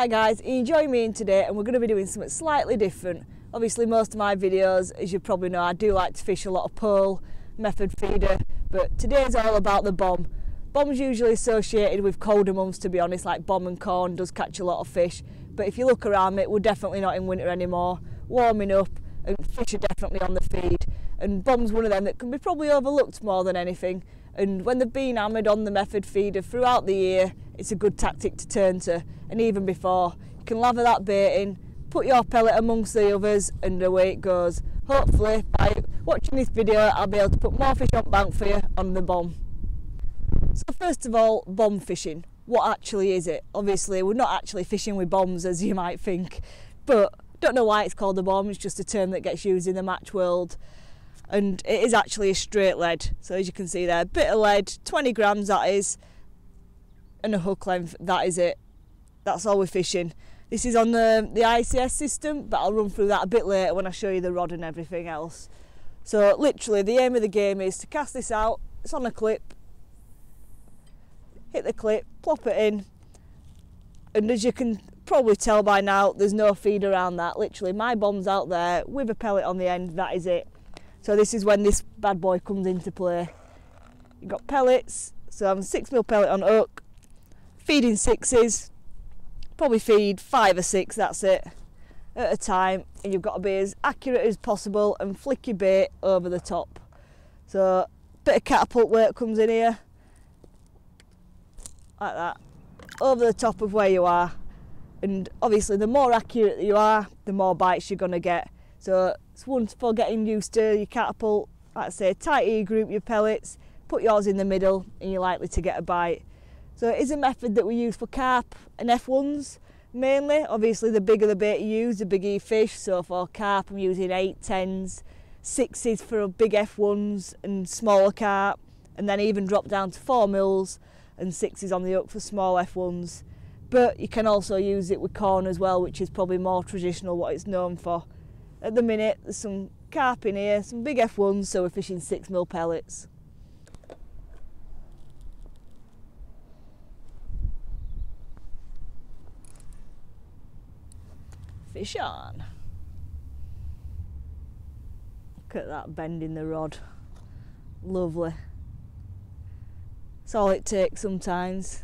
Hi guys, you join me in today and we're going to be doing something slightly different. Obviously most of my videos, as you probably know, I do like to fish a lot of pearl, method feeder, but today's all about the bomb. Bomb's usually associated with colder months, to be honest, like bomb and corn does catch a lot of fish, but if you look around it, we're definitely not in winter anymore, warming up and fish are definitely on the feed, and bomb's one of them that can be probably overlooked more than anything. And when they've been hammered on the method feeder throughout the year, it's a good tactic to turn to. And even before, you can lather that bait in, put your pellet amongst the others, and away it goes. Hopefully, by watching this video, I'll be able to put more fish on bank for you on the bomb. So first of all, bomb fishing. What actually is it? Obviously, we're not actually fishing with bombs, as you might think. But don't know why it's called a bomb. It's just a term that gets used in the match world. And it is actually a straight lead, so as you can see there, bit of lead, 20 grams that is, and a hook length, that is it. That's all we're fishing. This is on the ICS system, but I'll run through that a bit later when I show you the rod and everything else. So literally the aim of the game is to cast this out, it's on a clip, hit the clip, plop it in, and as you can probably tell by now, there's no feed around that. Literally my bomb's out there with a pellet on the end, that is it. So this is when this bad boy comes into play. You've got pellets, so I'm a 6mm pellet on hook, feeding sixes, probably feed 5 or 6, that's it, at a time, and you've got to be as accurate as possible and flick your bait over the top. So a bit of catapult work comes in here, like that, over the top of where you are, and obviously the more accurate you are, the more bites you're going to get. So it's one for getting used to your catapult, like I say, tight E-group your pellets, put yours in the middle and you're likely to get a bite. So it is a method that we use for carp and F1s mainly. Obviously the bigger the bait you use, the bigger you fish, so for carp I'm using 8, 10s, 6s for big F1s and smaller carp, and then even drop down to 4mm and 6s on the hook for small F1s. But you can also use it with corn as well, which is probably more traditional, what it's known for. At the minute, there's some carp in here, some big F1s, so we're fishing 6mm pellets. Fish on. Look at that bend in the rod. Lovely. That's all it takes sometimes.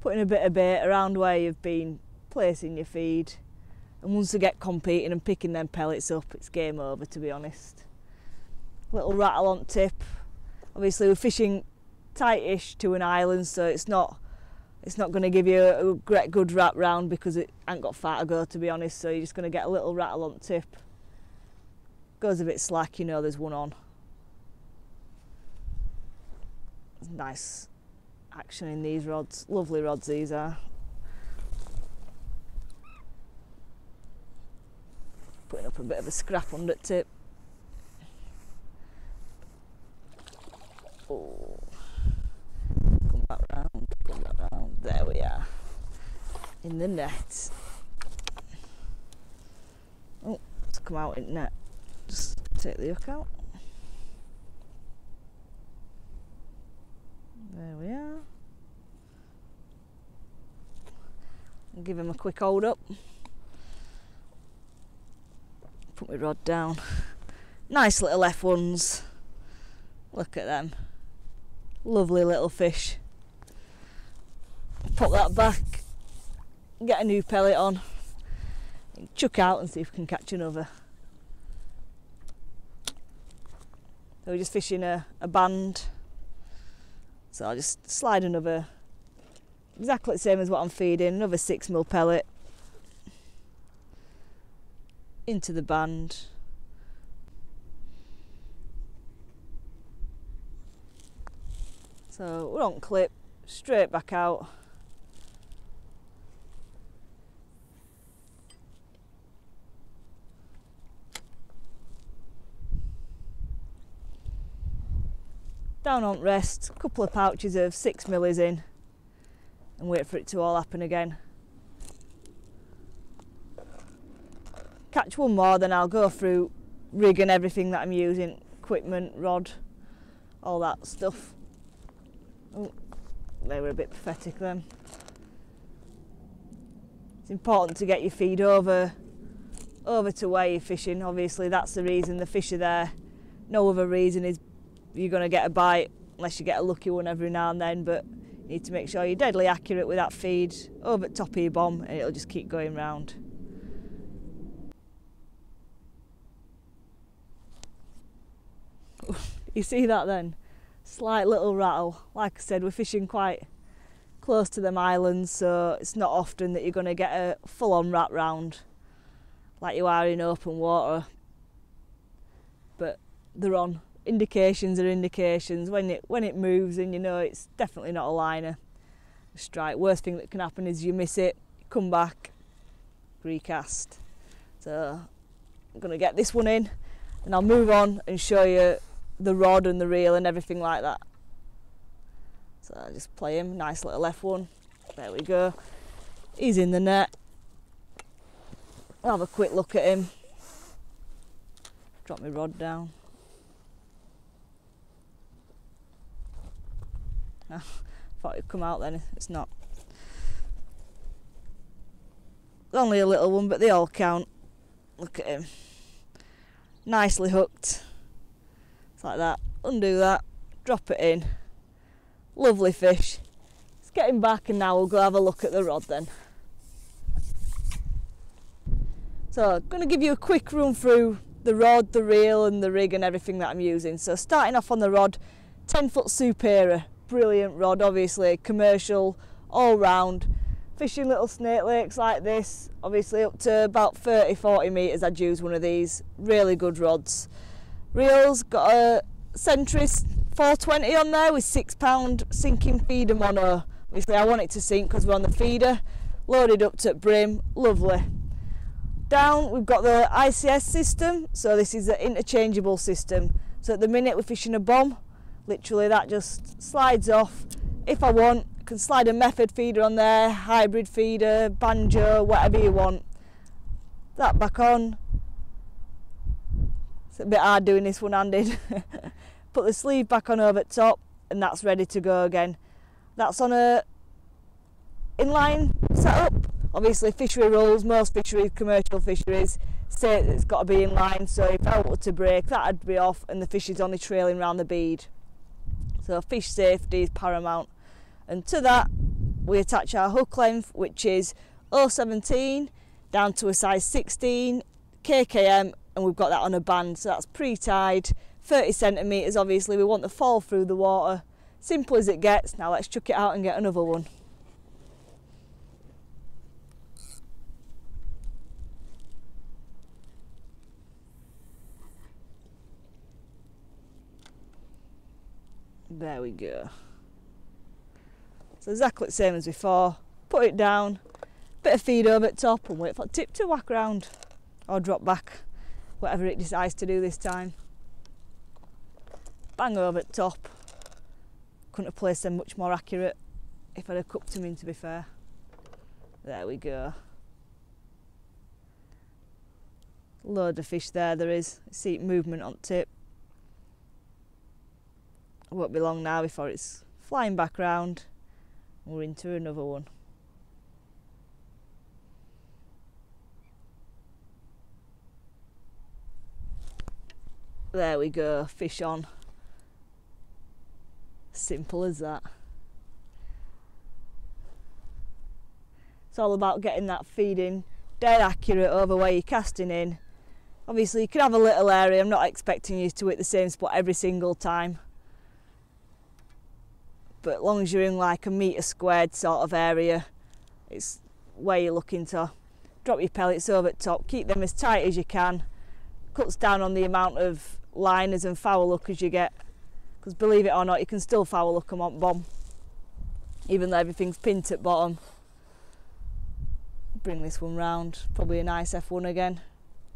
Putting a bit of bait around where you've been placing your feed. And once they get competing and picking them pellets up, it's game over, to be honest. Little rattle on tip. Obviously we're fishing tight-ish to an island, so it's not going to give you a great good wrap round because it ain't got far to go, to be honest, so you're just going to get a little rattle on tip. Goes a bit slack, you know there's one on. Nice action in these rods. Lovely rods these are. Putting up a bit of a scrap under tip. Oh, come back round, there we are. In the net. Oh, it's come out in net. Just take the hook out. There we are. And give him a quick hold up. Put my rod down. Nice little F1s. Look at them. Lovely little fish. Pop that back. Get a new pellet on. Chuck out and see if we can catch another. So we're just fishing a band. So I'll just slide another, exactly the same as what I'm feeding, another 6mm pellet. Into the band. So we're on clip, straight back out. Down on rest, a couple of pouches of 6mm in and wait for it to all happen again. Catch one more, then I'll go through rig and everything that I'm using, equipment, rod, all that stuff. Oh, they were a bit pathetic then. It's important to get your feed over to where you're fishing. Obviously that's the reason the fish are there. No other reason is you're going to get a bite, unless you get a lucky one every now and then, but you need to make sure you're deadly accurate with that feed over the top of your bomb, and it'll just keep going round. You see that then? Slight little rattle. Like I said, we're fishing quite close to them islands, so it's not often that you're going to get a full-on rat round like you are in open water, but they're on. Indications are indications. When it moves, and you know it's definitely not a liner, a strike. Worst thing that can happen is you miss it, you come back, recast. So I'm going to get this one in, and I'll move on and show you the rod and the reel and everything like that. So I'll just play him, nice little left one. There we go. He's in the net. I'll have a quick look at him. Drop my rod down. I thought it'd come out then, it's not. Only a little one, but they all count. Look at him. Nicely hooked. It's like that. Undo that, drop it in. Lovely fish. Let's get him back, and now we'll go have a look at the rod then. So I'm going to give you a quick run through the rod, the reel and the rig and everything that I'm using. So starting off on the rod, 10-foot Superior. Brilliant rod, obviously commercial all round, fishing little snake lakes like this, obviously up to about 30-40 metres I'd use one of these. Really good rods. Reels, got a Century 420 on there with 6 pound sinking feeder mono. Obviously I want it to sink because we're on the feeder, loaded up to brim, lovely. Down we've got the ICS system, so this is the interchangeable system, so at the minute we're fishing a bomb. Literally that just slides off. If I want, I can slide a method feeder on there, hybrid feeder, banjo, whatever you want. That back on. It's a bit hard doing this one-handed. Put the sleeve back on over top, and that's ready to go again. That's on a inline setup. Obviously fishery rules, most fisheries, commercial fisheries, say it's got to be inline, so if I were to break, that'd be off and the fish is only trailing around the bead. So fish safety is paramount. And to that, we attach our hook length, which is 0.17 down to a size 16 kkm, and we've got that on a band. So that's pre-tied, 30 centimetres, obviously. We want the fall through the water. Simple as it gets. Now let's chuck it out and get another one. There we go. So exactly the same as before. Put it down, bit of feed over the top, and wait for the tip to whack round or drop back, whatever it decides to do this time. Bang over the top. Couldn't have placed them much more accurate if I'd have cupped them in, to be fair. There we go. Load of fish there is. See movement on the tip. Won't be long now before it's flying back round. We're into another one. There we go, fish on. Simple as that. It's all about getting that feed in, dead accurate over where you're casting in. Obviously you can have a little area, I'm not expecting you to hit the same spot every single time. But as long as you're in like a metre squared sort of area, it's where you're looking to. Drop your pellets over the top, keep them as tight as you can. Cuts down on the amount of liners and foul hookers you get. Because believe it or not, you can still foul hook them on bomb, even though everything's pinned at bottom. Bring this one round, probably a nice F1 again.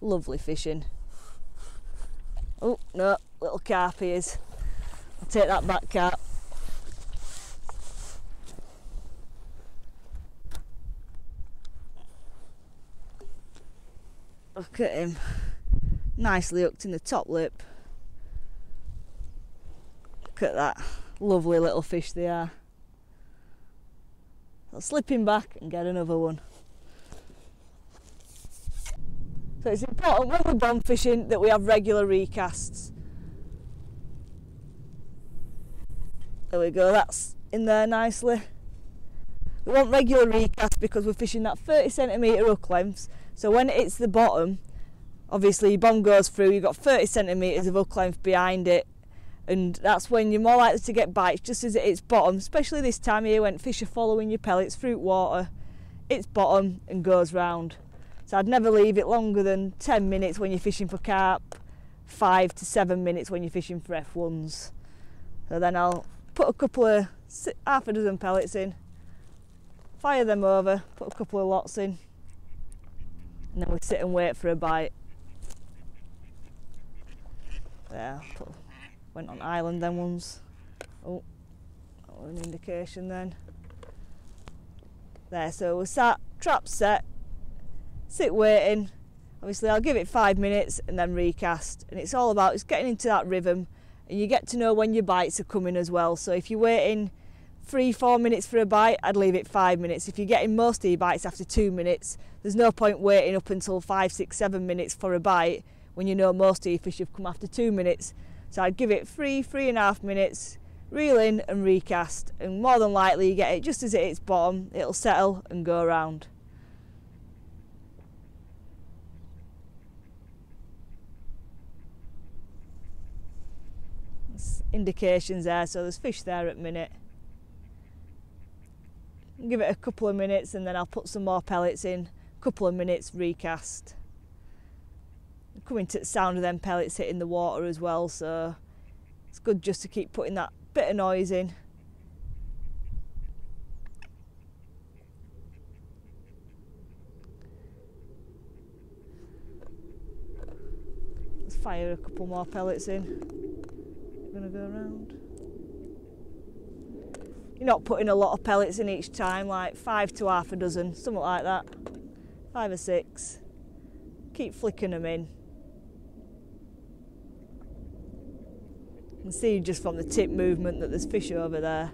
Lovely fishing. Oh, no, little carp he is. I'll take that back, carp. Look at him, nicely hooked in the top lip. Look at that, lovely little fish they are. I'll slip him back and get another one. So it's important when we're bone fishing that we have regular recasts. There we go, that's in there nicely. We want regular recasts because we're fishing that 30 cm hook length, so when it's the bottom, obviously your bomb goes through, you've got 30 cm of hook length behind it, and that's when you're more likely to get bites, just as at its bottom, especially this time of year when fish are following your pellets, fruit, water, its bottom and goes round. So I'd never leave it longer than 10 minutes when you're fishing for carp, 5 to 7 minutes when you're fishing for F1s. So then I'll put a couple of, half a dozen pellets in, fire them over, put a couple of lots in, and then we sit and wait for a bite. There, went on island then once. Oh, that was an indication then. There, so we sat, trap set, sit waiting. Obviously I'll give it 5 minutes and then recast. And it's all about, it's getting into that rhythm, and you get to know when your bites are coming as well. So if you're waiting 3-4 minutes for a bite, I'd leave it 5 minutes. If you're getting most of your bites after 2 minutes, there's no point waiting up until 5, 6, 7 minutes for a bite when you know most of your fish have come after 2 minutes. So I'd give it 3, 3.5 minutes, reel in and recast, and more than likely you get it just as at its bottom, it'll settle and go round. There's indications there, so there's fish there at minute. Give it a couple of minutes and then I'll put some more pellets in, a couple of minutes, recast. I'm coming to the sound of them pellets hitting the water as well, so it's good just to keep putting that bit of noise in. Let's fire a couple more pellets in. We're going to go around. You're not putting a lot of pellets in each time, like 5 to half a dozen, something like that, 5 or 6. Keep flicking them in. You can see just from the tip movement that there's fish over there.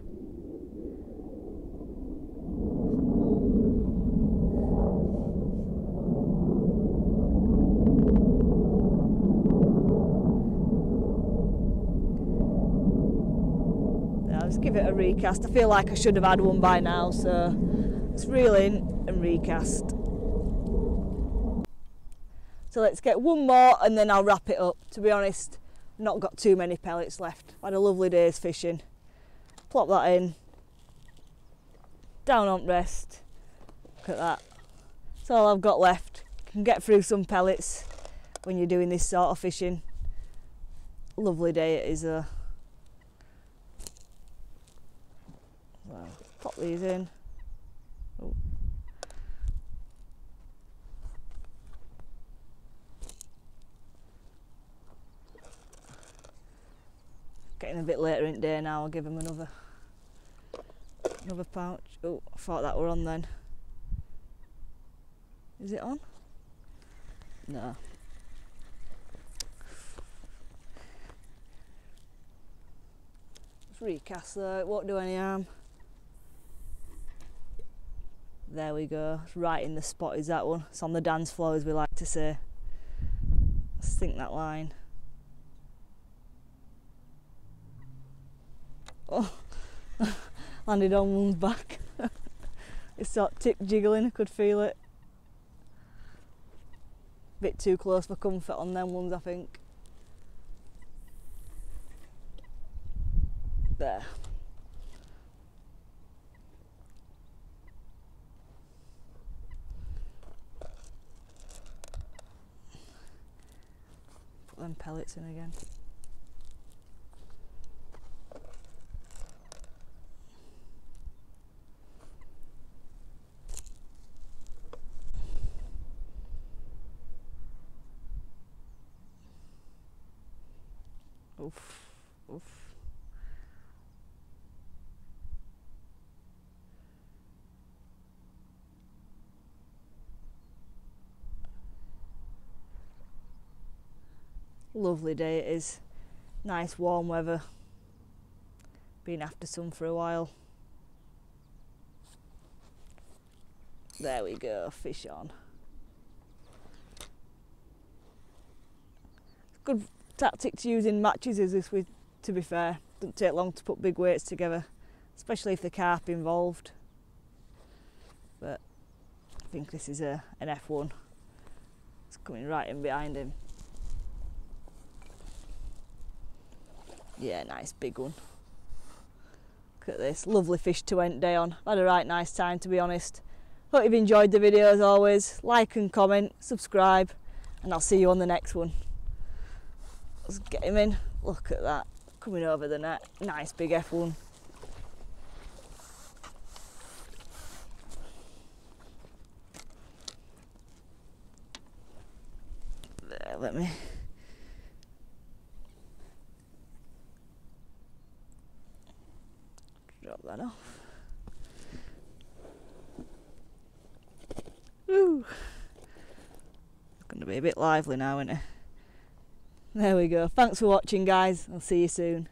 Now let's give it a recast. I feel like I should have had one by now, so let's reel in and recast. So let's get one more and then I'll wrap it up. To be honest, not got too many pellets left. I've had a lovely day's fishing. Plop that in. Down on rest. Look at that. That's all I've got left. You can get through some pellets when you're doing this sort of fishing. Lovely day it is though. Well, pop these in. Oh. Getting a bit later in the day now, I'll give him another pouch. Oh, I thought that were on then. Is it on? No. Just recast though, it won't do any harm. There we go, it's right in the spot is that one. It's on the dance floor as we like to say. Let's sink that line. Oh, landed on one's back. It's sort of tip jiggling, I could feel it. Bit too close for comfort on them ones, I think. There. Put them pellets in again. Oof, oof. Lovely day it is. Nice warm weather. Been after sun for a while. There we go, fish on. Good tactic to use in matches is this, to be fair. Doesn't take long to put big weights together, especially if the carp involved. But I think this is an F1. It's coming right in behind him. Yeah, nice big one. Look at this, lovely fish to end day on. I've had a right nice time, to be honest. Hope you've enjoyed the video as always. Like and comment, subscribe, and I'll see you on the next one. Let's get him in. Look at that, coming over the net. Nice big F1. There, let me. Drop that off. Woo! It's going to be a bit lively now, isn't it? There we go. Thanks for watching, guys. I'll see you soon.